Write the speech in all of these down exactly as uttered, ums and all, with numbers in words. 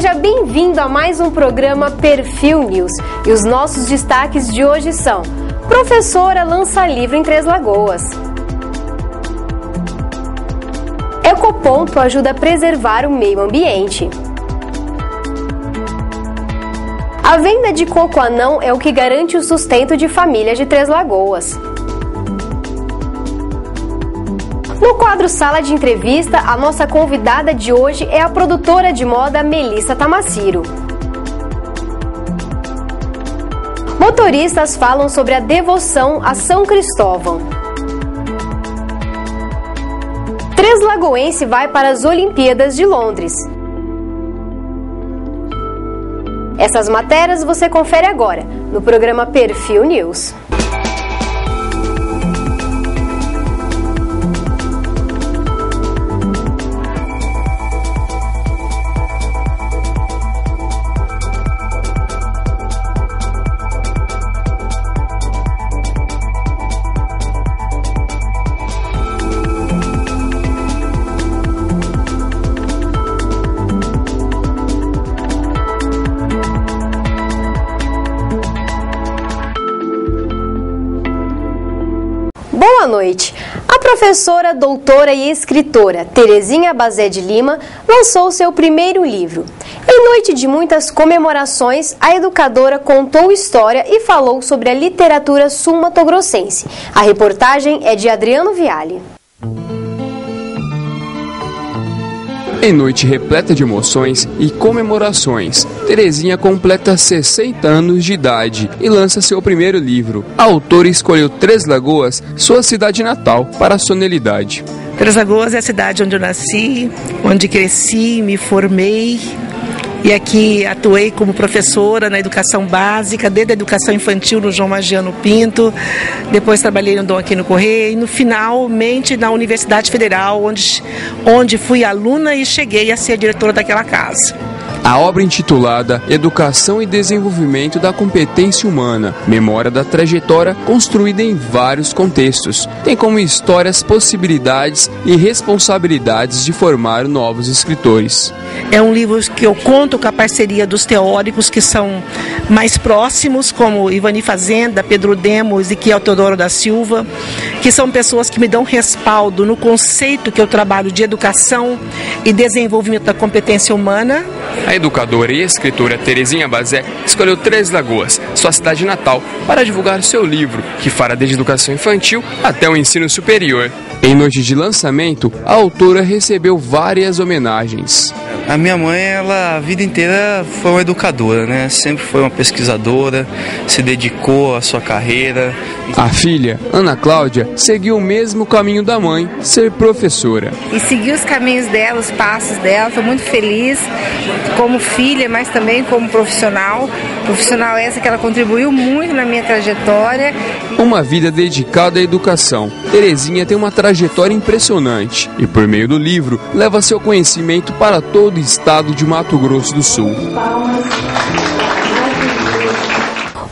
Seja bem-vindo a mais um programa Perfil News. E os nossos destaques de hoje são: professora lança livro em Três Lagoas. EcoPonto ajuda a preservar o meio ambiente. A venda de coco anão é o que garante o sustento de famílias de Três Lagoas. No quadro Sala de Entrevista, a nossa convidada de hoje é a produtora de moda Melissa Tamaciro. Motoristas falam sobre a devoção a São Cristóvão. Três Lagoense vai para as Olimpíadas de Londres. Essas matérias você confere agora no programa Perfil News. Boa noite. A professora, doutora e escritora Terezinha Bazé de Lima lançou seu primeiro livro. Em noite de muitas comemorações, a educadora contou história e falou sobre a literatura sul-matogrossense. A reportagem é de Adriano Vialli. Em noite repleta de emoções e comemorações, Terezinha completa sessenta anos de idade e lança seu primeiro livro. A autora escolheu Três Lagoas, sua cidade natal, para a sonoridade. Três Lagoas é a cidade onde eu nasci, onde cresci, me formei e aqui atuei como professora na educação básica, desde a educação infantil no João Magiano Pinto, depois trabalhei no Dom Aquino Corrêa e no finalmente na Universidade Federal, onde, onde fui aluna e cheguei a ser diretora daquela casa. A obra intitulada Educação e Desenvolvimento da Competência Humana, memória da trajetória construída em vários contextos, tem como história as possibilidades e responsabilidades de formar novos escritores. É um livro que eu conto com a parceria dos teóricos que são mais próximos, como Ivani Fazenda, Pedro Demos, Ezequiel Teodoro da Silva, que são pessoas que me dão respaldo no conceito que eu trabalho de educação e desenvolvimento da competência humana. A educadora e escritora Terezinha Bazé escolheu Três Lagoas, sua cidade natal, para divulgar seu livro, que fará desde a educação infantil até o ensino superior. Em noite de lançamento, a autora recebeu várias homenagens. A minha mãe, ela a vida inteira foi uma educadora, né? Sempre foi uma pesquisadora, se dedicou à sua carreira. A filha, Ana Cláudia, seguiu o mesmo caminho da mãe, ser professora. E seguiu os caminhos dela, os passos dela, estou muito feliz. Como filha, mas também como profissional. Profissional essa que ela contribuiu muito na minha trajetória. Uma vida dedicada à educação. Terezinha tem uma trajetória impressionante e, por meio do livro, leva seu conhecimento para todo o estado de Mato Grosso do Sul.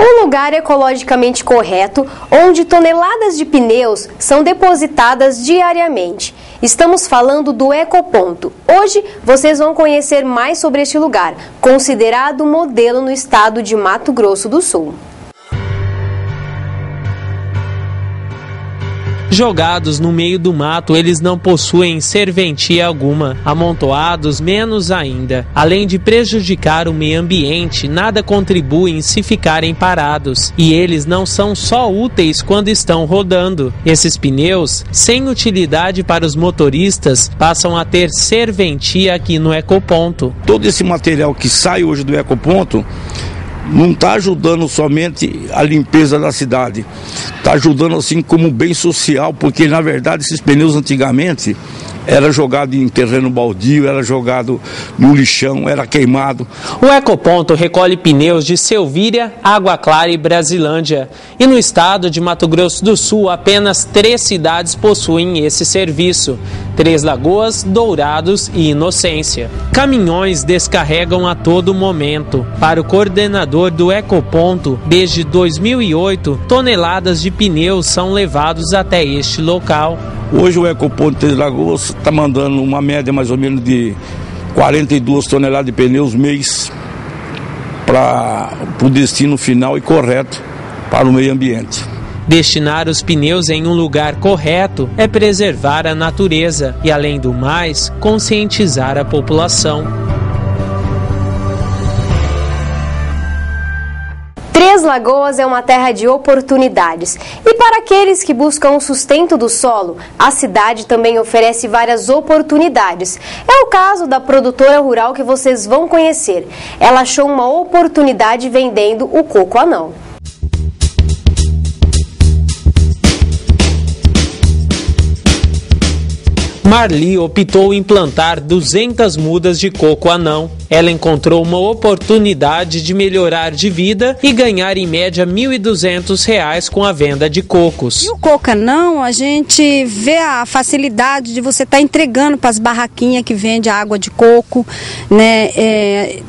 Um lugar ecologicamente correto, onde toneladas de pneus são depositadas diariamente. Estamos falando do EcoPonto. Hoje vocês vão conhecer mais sobre este lugar, considerado modelo no estado de Mato Grosso do Sul. Jogados no meio do mato, eles não possuem serventia alguma, amontoados menos ainda. Além de prejudicar o meio ambiente, nada contribuem se ficarem parados. E eles não são só úteis quando estão rodando. Esses pneus, sem utilidade para os motoristas, passam a ter serventia aqui no EcoPonto. Todo esse material que sai hoje do EcoPonto não está ajudando somente a limpeza da cidade, está ajudando assim como bem social, porque na verdade esses pneus antigamente era jogado em terreno baldio, era jogado no lixão, era queimado. O EcoPonto recolhe pneus de Selvíria, Água Clara e Brasilândia. E no estado de Mato Grosso do Sul, apenas três cidades possuem esse serviço: Três Lagoas, Dourados e Inocência. Caminhões descarregam a todo momento. Para o coordenador do EcoPonto, desde dois mil e oito, toneladas de pneus são levados até este local. Hoje o EcoPonto Três Lagoas está mandando uma média mais ou menos de quarenta e duas toneladas de pneus mês para o destino final e correto para o meio ambiente. Destinar os pneus em um lugar correto é preservar a natureza e, além do mais, conscientizar a população. Três Lagoas é uma terra de oportunidades e para aqueles que buscam o sustento do solo, a cidade também oferece várias oportunidades. É o caso da produtora rural que vocês vão conhecer. Ela achou uma oportunidade vendendo o coco anão. Marli optou em plantar duzentas mudas de coco anão. Ela encontrou uma oportunidade de melhorar de vida e ganhar em média mil e duzentos reais com a venda de cocos. E o coco anão, a gente vê a facilidade de você estar tá entregando para as barraquinhas que vende água de coco, né? É...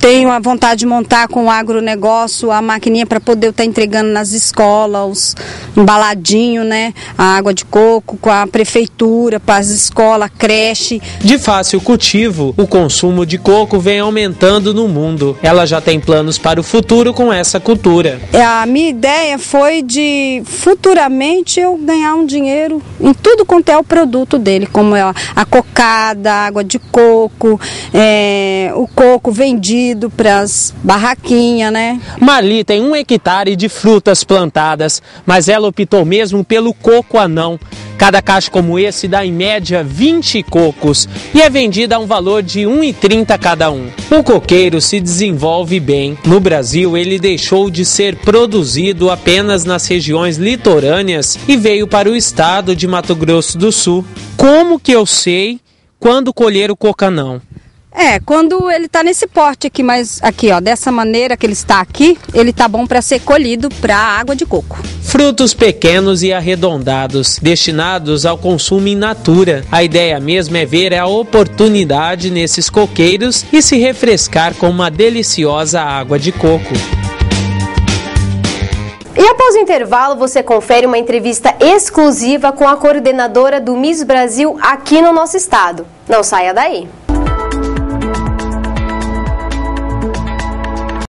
Tenho a vontade de montar com o agronegócio a maquininha para poder estar entregando nas escolas, os embaladinho, né? A água de coco, com a prefeitura, para as escolas, creche. De fácil cultivo, o consumo de coco vem aumentando no mundo. Ela já tem planos para o futuro com essa cultura. A minha ideia foi de futuramente eu ganhar um dinheiro em tudo quanto é o produto dele, como é a cocada, a água de coco, é, o coco. Coco vendido para as barraquinhas, né? Marli tem um hectare de frutas plantadas, mas ela optou mesmo pelo coco anão. Cada caixa como esse dá em média vinte cocos e é vendida a um valor de um real e trinta centavos cada um. O coqueiro se desenvolve bem. No Brasil, ele deixou de ser produzido apenas nas regiões litorâneas e veio para o estado de Mato Grosso do Sul. Como que eu sei quando colher o coco anão? É, quando ele tá nesse porte aqui, mas aqui ó, dessa maneira que ele está aqui, ele tá bom para ser colhido para água de coco. Frutos pequenos e arredondados, destinados ao consumo in natura. A ideia mesmo é ver a oportunidade nesses coqueiros e se refrescar com uma deliciosa água de coco. E após o intervalo, você confere uma entrevista exclusiva com a coordenadora do Miss Brasil aqui no nosso estado. Não saia daí!